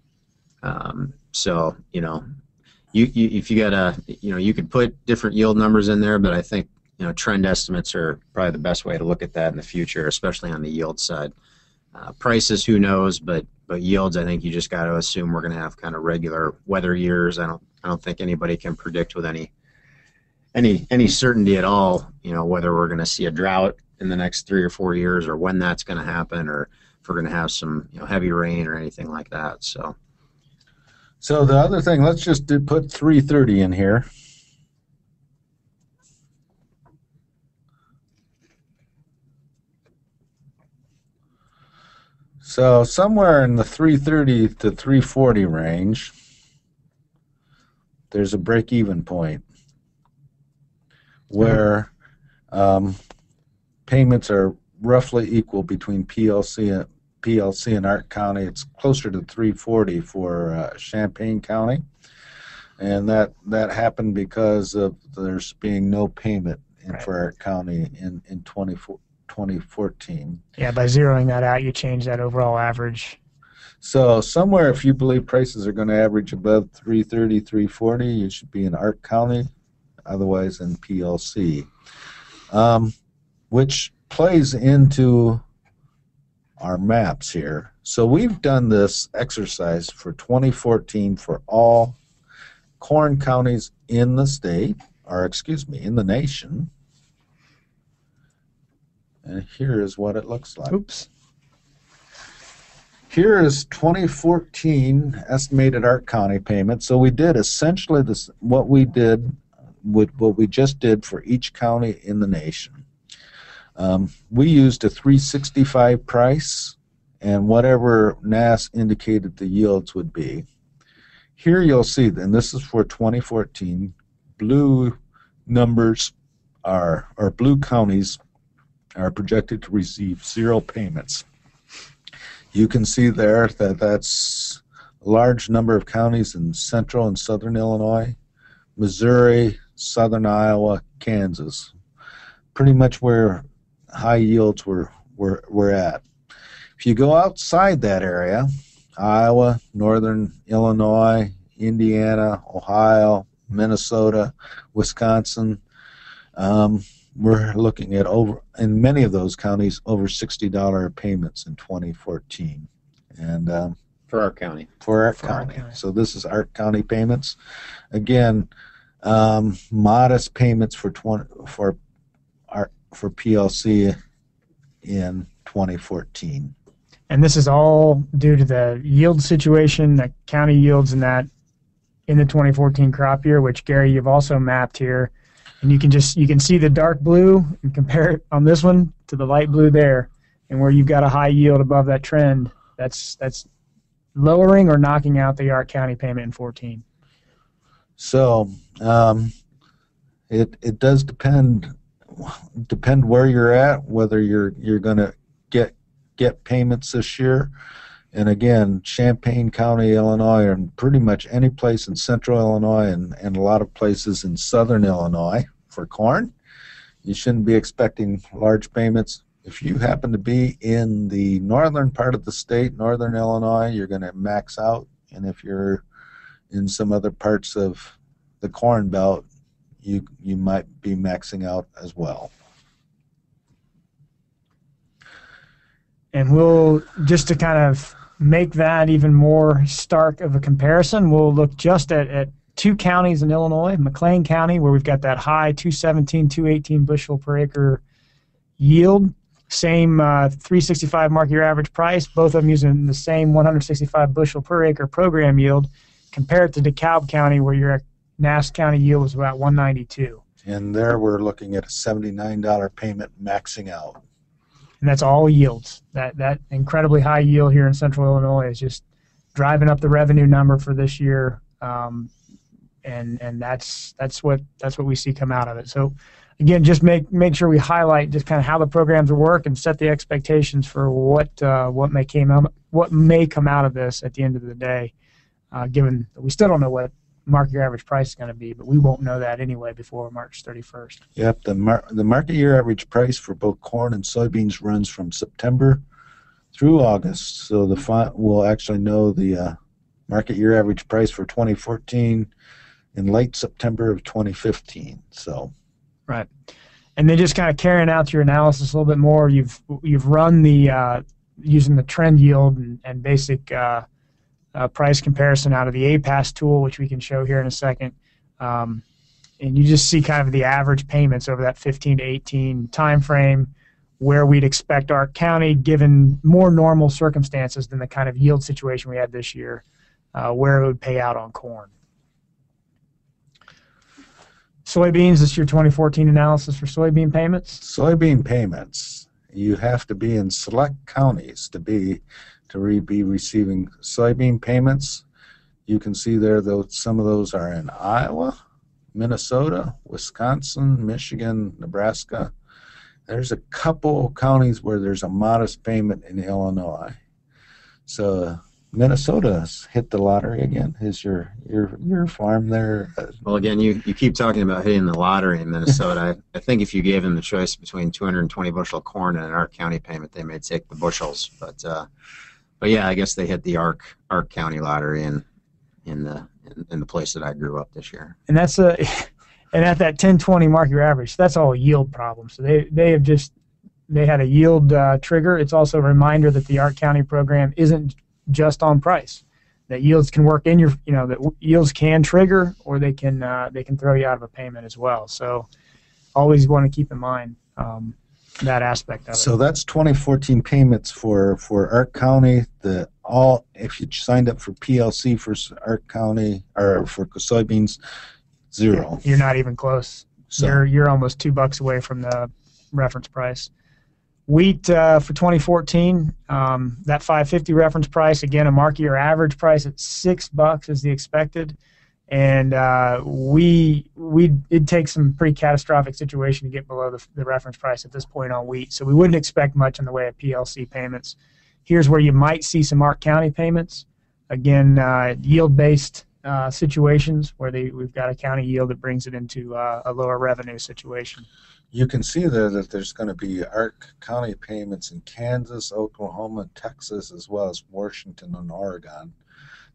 if you got a, you could put different yield numbers in there, but I think, trend estimates are probably the best way to look at that in the future, especially on the yield side. Prices, who knows, but yields, I think you just got to assume we're going to have kind of regular weather years. I don't think anybody can predict with any certainty at all, whether we're going to see a drought in the next 3 or 4 years, or when that's going to happen, or if we're going to have some, heavy rain or anything like that. So the other thing, let's just put 330 in here. So somewhere in the 330 to 340 range, there's a break-even point where payments are roughly equal between PLC and ARC County. It's closer to 340 for Champaign County, and that happened because of there's being no payment for ARC County in 2014. Yeah, by zeroing that out, you change that overall average. So somewhere, if you believe prices are going to average above 330, 340, you should be in ARC County, otherwise in PLC, which plays into our maps here. So we've done this exercise for 2014 for all corn counties in the state, or excuse me, in the nation. And here is what it looks like. Oops. Here is 2014 estimated ARC County payments. So we did essentially this, what we just did for each county in the nation. We used a 365 price and whatever NASS indicated the yields would be. Here you'll see, and this is for 2014, blue numbers are, or blue counties are projected to receive zero payments. You can see there that that's a large number of counties in central and southern Illinois, Missouri, southern Iowa, Kansas, pretty much where high yields we're at. If you go outside that area, Iowa, northern Illinois, Indiana, Ohio, Minnesota, Wisconsin, we're looking at over, in many of those counties, over $60 payments in 2014. And for our county. For our county. So this is ARC County payments. Again, modest payments for PLC in 2014. And this is all due to the yield situation, the county yields in that in the 2014 crop year, which Gary, you've also mapped here. And you can just, you can see the dark blue and compare it on this one to the light blue there, and where you've got a high yield above that trend, that's lowering or knocking out the ARC County payment in 14. So it does depend where you're at, whether you're going to get payments this year. And again, Champaign County, Illinois, and pretty much any place in central Illinois and a lot of places in southern Illinois for corn, you shouldn't be expecting large payments. If you happen to be in the northern part of the state, northern Illinois, you're going to max out. And if you're in some other parts of the corn belt, you might be maxing out as well. And we'll, just to kind of make that even more stark of a comparison, we'll look just at two counties in Illinois, McLean County, where we've got that high 217, 218 bushel per acre yield. Same 365 market year average price, both of them using the same 165 bushel per acre program yield. Compare it to DeKalb County, where your NASS County yield was about 192. And there we're looking at a $79 payment maxing out. And that's all yields. That incredibly high yield here in Central Illinois is just driving up the revenue number for this year, and that's what we see come out of it. So again, just make sure we highlight just kind of how the programs work and set the expectations for what may come out of this at the end of the day. Given that we still don't know what market year average price is going to be, but we won't know that anyway before March 31st. Yep, the market year average price for both corn and soybeans runs from September through August. So we'll actually know the market year average price for 2014 in late September of 2015. So. Right, and then just kind of carrying out your analysis a little bit more. You've run the using the trend yield and basic price comparison out of the APAS tool, which we can show here in a second. And you just see kind of the average payments over that 15 to 18 time frame, where we'd expect our county, given more normal circumstances than the kind of yield situation we had this year, where it would pay out on corn. Soybeans, this is your 2014 analysis for soybean payments? Soybean payments. You have to be in select counties to be receiving soybean payments. You can see there, though, some of those are in Iowa, Minnesota, Wisconsin, Michigan, Nebraska. There's a couple of counties where there's a modest payment in Illinois. So Minnesota's hit the lottery again. Is your farm there? Well, again, you keep talking about hitting the lottery in Minnesota. I think if you gave them the choice between 220 bushel corn and an ARC County payment, they may take the bushels. But yeah, I guess they hit the ARC County lottery in the place that I grew up this year. And that's at that 1020 market year average, that's all a yield problem. So they had a yield trigger. It's also a reminder that the ARC County program isn't just on price, that yields can work in your, that yields can trigger, or they can throw you out of a payment as well. So always want to keep in mind that aspect of it. So that's 2014 payments for ARC County. If you signed up for PLC for ARC County or for soybeans, zero. You're not even close. So. You're almost $2 away from the reference price. Wheat for 2014, that $5.50 reference price, again, a market year average price at $6 is the expected, and it takes some pretty catastrophic situation to get below the reference price at this point on wheat, so we wouldn't expect much in the way of PLC payments. Here's where you might see some ARC County payments, again, yield-based situations where we've got a county yield that brings it into a lower revenue situation. You can see there that there's going to be ARC County payments in Kansas, Oklahoma, Texas, as well as Washington and Oregon.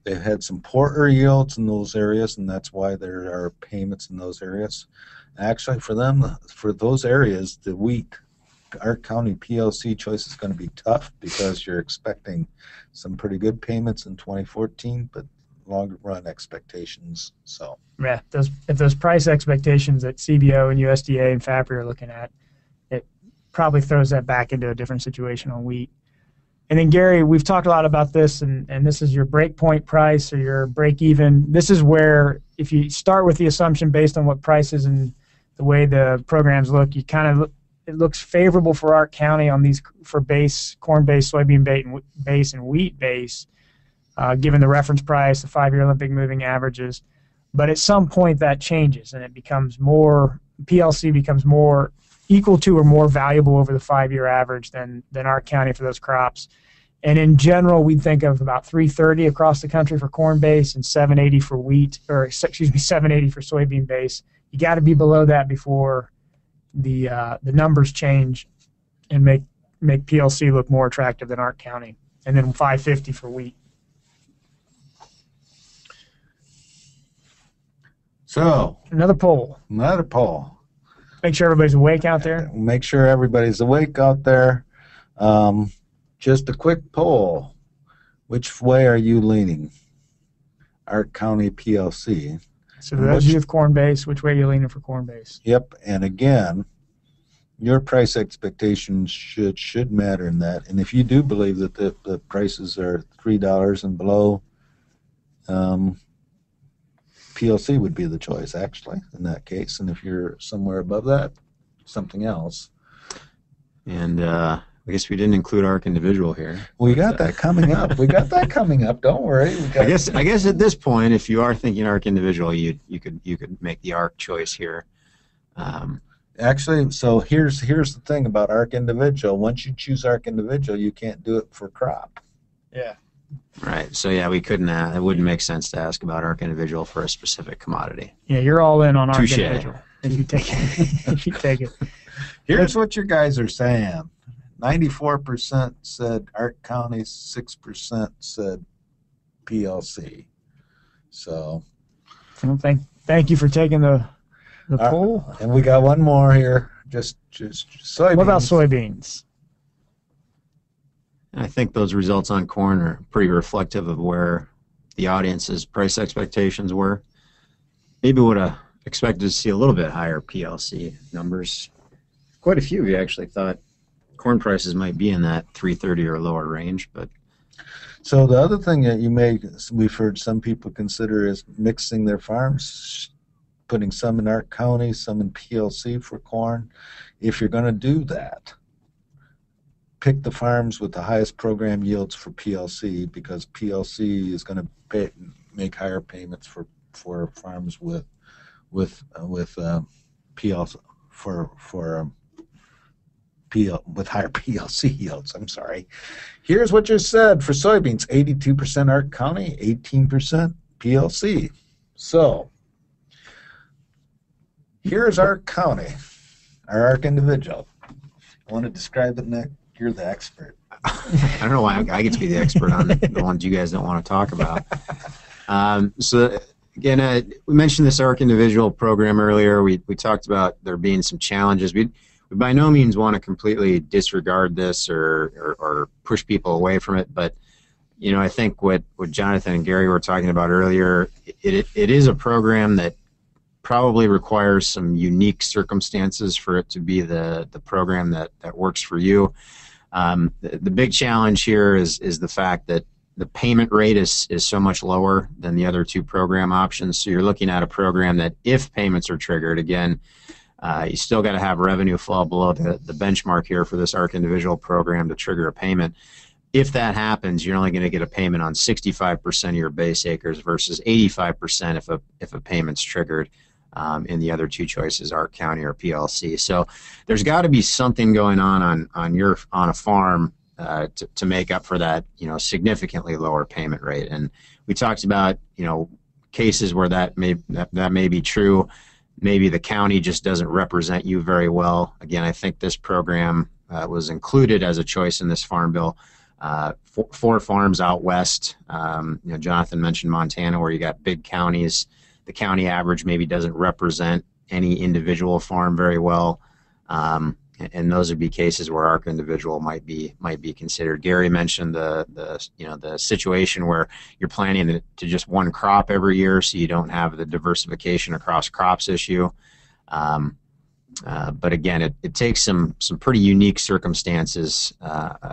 They've had some poorer yields in those areas, and that's why there are payments in those areas. Actually, for those areas, the wheat ARC County PLC choice is going to be tough because you're expecting some pretty good payments in 2014, but longer run expectations. So yeah, if those price expectations that CBO and USDA and FAPRI are looking at, it probably throws that back into a different situation on wheat. And then Gary, we've talked a lot about this, and this is your breakpoint price or your break even. This is where if you start with the assumption based on what prices and the way the programs look, you kind of it looks favorable for ARC County on these for base corn base, soybean base, and wheat base. Given the reference price, the 5-year Olympic moving averages, but at some point that changes and it becomes more, PLC becomes more equal to or more valuable over the 5-year average than ARC County for those crops. And in general, we think of about $3.30 across the country for corn base and $7.80 for wheat, or excuse me, $7.80 for soybean base. You got to be below that before the numbers change and make PLC look more attractive than ARC County. And then $5.50 for wheat. So another poll. Make sure everybody's awake out there. Make sure everybody's awake out there. Just a quick poll. Which way are you leaning? ARC County PLC. So the view of corn base, which way are you leaning for corn base? Yep, and again, your price expectations should matter in that. And if you do believe that the prices are $3 and below, PLC would be the choice, actually, in that case. And if you're somewhere above that, something else. And I guess we didn't include ARC individual here. We got that coming up. We got that coming up. Don't worry. I guess at this point, if you are thinking ARC individual, you could make the ARC choice here. Actually, so here's the thing about ARC individual. Once you choose ARC individual, you can't do it for crop. Yeah. Right. So yeah, we couldn't. It wouldn't make sense to ask about ARC individual for a specific commodity. Yeah, you're all in on ARC individual. If you take it, if you take it. Here's what your guys are saying. 94% said ARC County, 6% said PLC. So, thank you for taking the poll. And we got one more here. Just soybeans. What about soybeans? I think those results on corn are pretty reflective of where the audience's price expectations were. Maybe would have expected to see a little bit higher PLC numbers. Quite a few of you actually thought corn prices might be in that 330 or lower range. But so the other thing that we've heard some people consider is mixing their farms, putting some in ARC County, some in PLC for corn. If you're going to do that, pick the farms with the highest program yields for PLC, because PLC is going to make higher payments for farms with PLC with higher PLC yields. I'm sorry. Here's what you said for soybeans: 82% ARC County, 18% PLC. So here's ARC County, our ARC individual. I want to describe it, Nick. You're the expert. I don't know why I get to be the expert on the ones you guys don't want to talk about. So again, we mentioned this ARC individual program earlier. We talked about there being some challenges. We by no means want to completely disregard this or push people away from it, but you know, I think what Jonathan and Gary were talking about earlier, it is a program that probably requires some unique circumstances for it to be the program that works for you. The big challenge here is the fact that the payment rate is so much lower than the other two program options. So you're looking at a program that, if payments are triggered, again, you still got to have revenue fall below the benchmark here for this ARC individual program to trigger a payment. If that happens, you're only going to get a payment on 65% of your base acres versus 85% if a payment's triggered in the other two choices, ARC County or PLC. So there's got to be something going on a farm to make up for that, you know, significantly lower payment rate. And we talked about, you know, cases where that may be true. Maybe the county just doesn't represent you very well. Again, I think this program was included as a choice in this farm bill. Four farms out west. You know, Jonathan mentioned Montana, where you got big counties. The county average maybe doesn't represent any individual farm very well, and those would be cases where ARC individual might be considered. Gary mentioned the situation where you're planning to just one crop every year, so you don't have the diversification across crops issue. But again, it takes some pretty unique circumstances,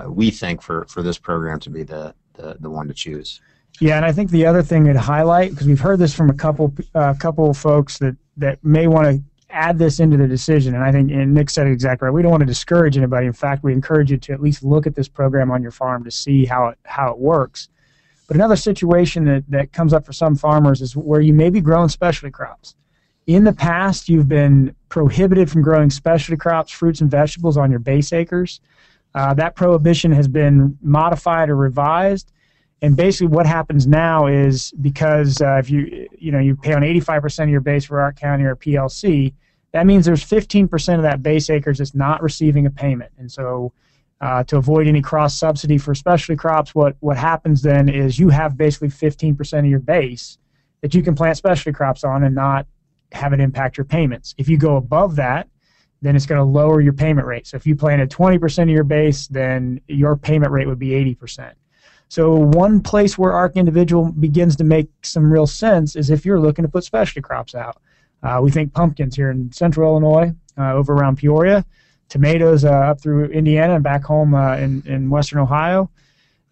we think, for this program to be the one to choose. Yeah, and I think the other thing to highlight, because we've heard this from a couple folks that may want to add this into the decision, and I think, and Nick said it exactly right, we don't want to discourage anybody. In fact, we encourage you to at least look at this program on your farm to see how it works. But another situation that comes up for some farmers is where you may be growing specialty crops. In the past, you've been prohibited from growing specialty crops, fruits and vegetables on your base acres. That prohibition has been modified or revised, and basically what happens now is, because if you pay on 85% of your base for ARC County or PLC, that means there's 15% of that base acres that's not receiving a payment. And so to avoid any cross-subsidy for specialty crops, what happens then is you have basically 15% of your base that you can plant specialty crops on and not have it impact your payments. If you go above that, then it's going to lower your payment rate. So if you planted 20% of your base, then your payment rate would be 80%. So one place where ARC Individual begins to make some real sense is if you're looking to put specialty crops out. We think pumpkins here in central Illinois, over around Peoria, tomatoes up through Indiana and back home in western Ohio,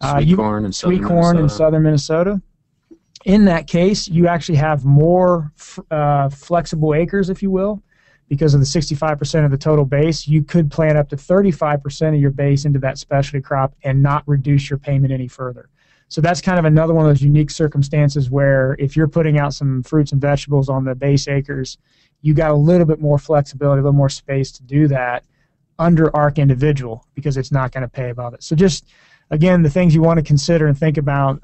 sweet corn in southern Minnesota. In that case, you actually have more flexible acres, if you will, because of the 65% of the total base. You could plant up to 35% of your base into that specialty crop and not reduce your payment any further. So that's kind of another one of those unique circumstances where if you're putting out some fruits and vegetables on the base acres, you got a little bit more flexibility, a little more space to do that under ARC Individual because it's not going to pay above it. So just, again, the things you want to consider and think about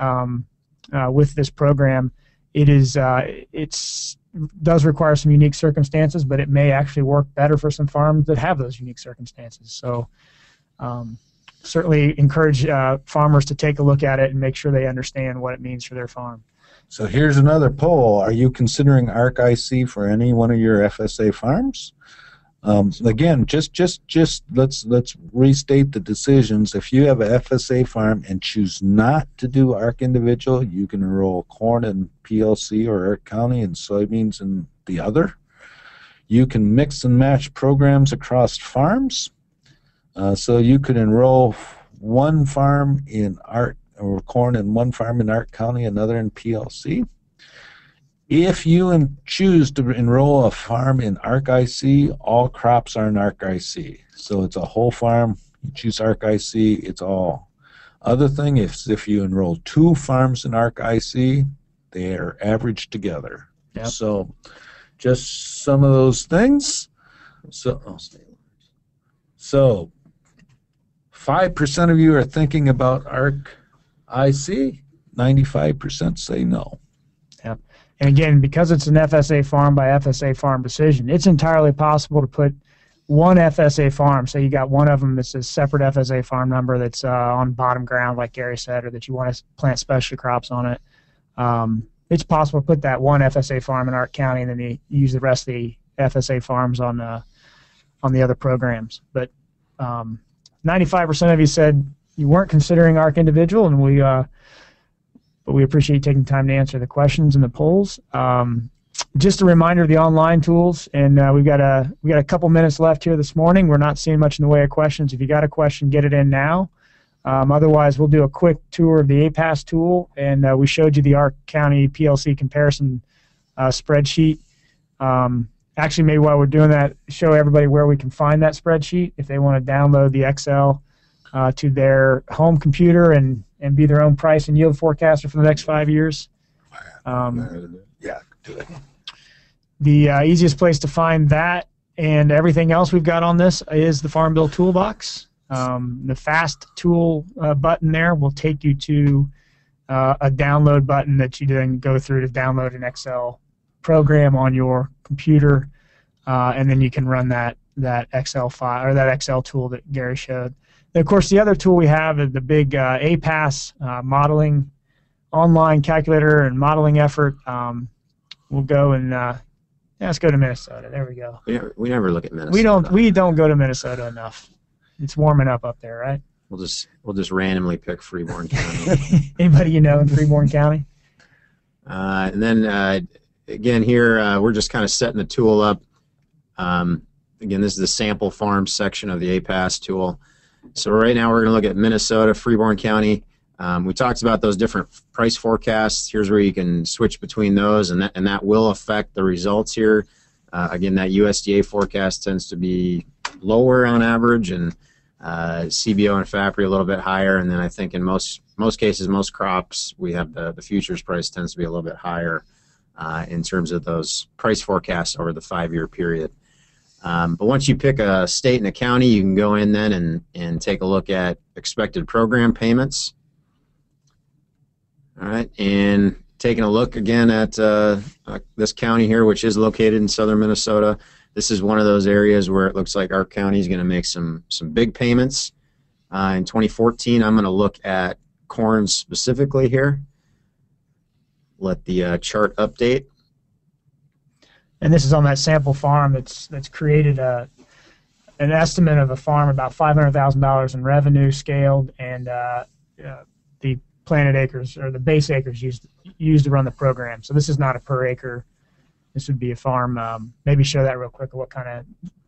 with this program, it is does require some unique circumstances, but it may actually work better for some farms that have those unique circumstances. So certainly encourage farmers to take a look at it and make sure they understand what it means for their farm. So here's another poll. Are you considering ARC-IC for any one of your FSA farms? Again, just let's restate the decisions. If you have an FSA farm and choose not to do ARC Individual, you can enroll corn in PLC or ARC County and soybeans in the other. You can mix and match programs across farms. So you could enroll one farm in ARC or corn in one farm in ARC County, another in PLC. If you choose to enroll a farm in ARC-IC, all crops are in ARC-IC. So it's a whole farm. You choose ARC-IC, it's all. Other thing is if you enroll two farms in ARC-IC, they are averaged together. Yep. So just some of those things. So 5% of you are thinking about ARC-IC. 95% say no. Yep. And again, because it's an FSA farm by FSA farm decision, it's entirely possible to put one FSA farm, say you got one of them that's a separate FSA farm number that's on bottom ground, like Gary said, or that you want to plant specialty crops on it. It's possible to put that one FSA farm in ARC County and then you use the rest of the FSA farms on the other programs. But 95% of you said you weren't considering ARC Individual, and but we appreciate you taking time to answer the questions and the polls. Just a reminder of the online tools, and we've got a couple minutes left here this morning. We're not seeing much in the way of questions. If you got a question, get it in now. Otherwise, we'll do a quick tour of the APAS tool, and we showed you the ARC County PLC comparison spreadsheet. Actually, maybe while we're doing that, show everybody where we can find that spreadsheet if they want to download the Excel to their home computer and be their own price and yield forecaster for the next 5 years. Yeah, do it. The easiest place to find that and everything else we've got on this is the Farm Bill Toolbox. The fast tool button there will take you to a download button that you then go through to download an Excel program on your computer, and then you can run that Excel file or that Excel tool that Gary showed. And of course, the other tool we have is the big APAS modeling online calculator and modeling effort. We'll go and let's go to Minnesota. There we go. We never look at Minnesota. We don't go to Minnesota enough. It's warming up there, right? We'll just randomly pick Freeborn County. Anybody you know in Freeborn County? And then again, here we're just kind of setting the tool up. Again, this is the sample farm section of the APAS tool. So right now we're going to look at Minnesota, Freeborn County. We talked about those different price forecasts. Here's where you can switch between those, and that will affect the results here. Again, that USDA forecast tends to be lower on average, and CBO and FAPRI a little bit higher. And then I think in most cases, most crops, we have the futures price tends to be a little bit higher in terms of those price forecasts over the 5-year period. But once you pick a state and a county, you can go in then and take a look at expected program payments. All right, and taking a look again at this county here, which is located in southern Minnesota. This is one of those areas where it looks like our county is going to make some big payments. In 2014, I'm going to look at corn specifically here. Let the chart update. And this is on that sample farm that's created an estimate of a farm about $500,000 in revenue scaled, and the planted acres or the base acres used to run the program. So this is not a per acre. This would be a farm. Maybe show that real quick, what kind of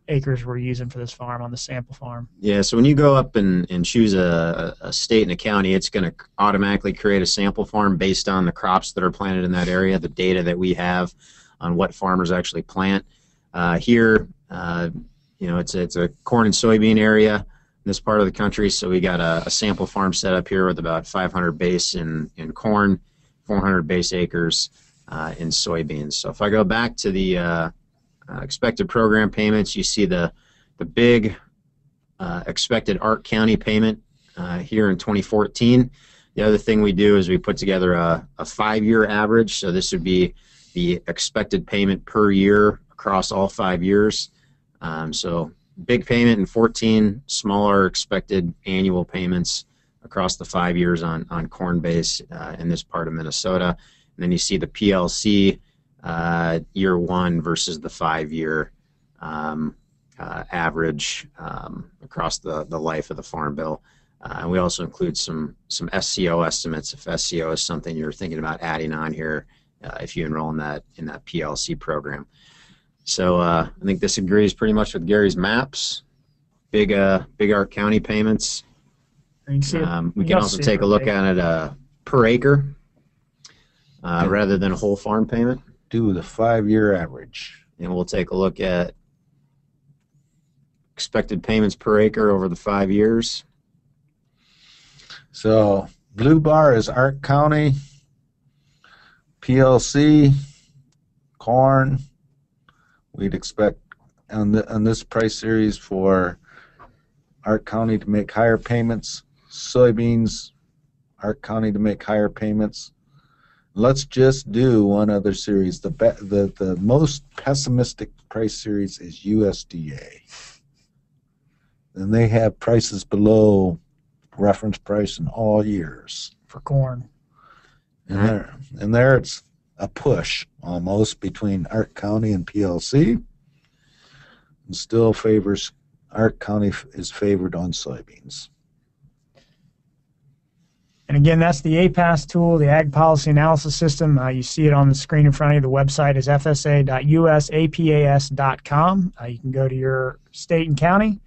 acres we're using for this farm on the sample farm. Yeah, so when you go up and choose a state and a county, it's going to automatically create a sample farm based on the crops that are planted in that area, the data that we have on what farmers actually plant. Here, you know, it's a corn and soybean area in this part of the country, so we got a sample farm set up here with about 500 base in corn, 400 base acres in soybeans. So if I go back to the expected program payments, you see the big expected ARC County payment here in 2014. The other thing we do is we put together a 5-year average, so this would be the expected payment per year across all 5 years. So big payment in 14, smaller expected annual payments across the 5 years on corn base in this part of Minnesota. And then you see the PLC year one versus the 5-year average across the life of the Farm Bill. And we also include some SCO estimates if SCO is something you're thinking about adding on here if you enroll in that PLC program. So I think this agrees pretty much with Gary's maps. Big ARC County payments. We can also take a look at it per acre rather than a whole farm payment. Do the 5-year average. And we'll take a look at expected payments per acre over the 5 years. So blue bar is ARC County, PLC, corn. We'd expect on this price series for ARC County to make higher payments, soybeans, ARC County to make higher payments. Let's just do one other series. The most pessimistic price series is USDA. And they have prices below reference price in all years. For corn. And there it's a push almost between ARC County and PLC. And still favors, ARC County is favored on soybeans. And again, that's the APAS tool, the Ag Policy Analysis System. You see it on the screen in front of you. The website is fsa.usapas.com. You can go to your state and county.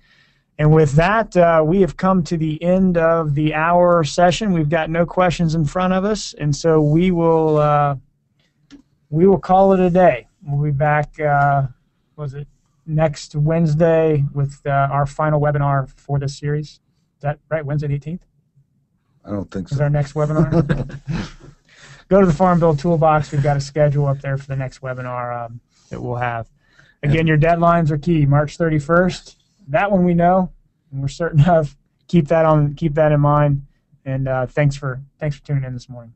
And with that, we have come to the end of the hour session. We've got no questions in front of us, and so we will call it a day. We'll be back, next Wednesday with our final webinar for this series. Is that right, Wednesday the 18th? I don't think so. Is our next webinar? Go to the Farm Bill Toolbox. We've got a schedule up there for the next webinar that we'll have. Again, your deadlines are key. March 31st. That one we know, and we're certain of. Keep that in mind. And thanks for tuning in this morning.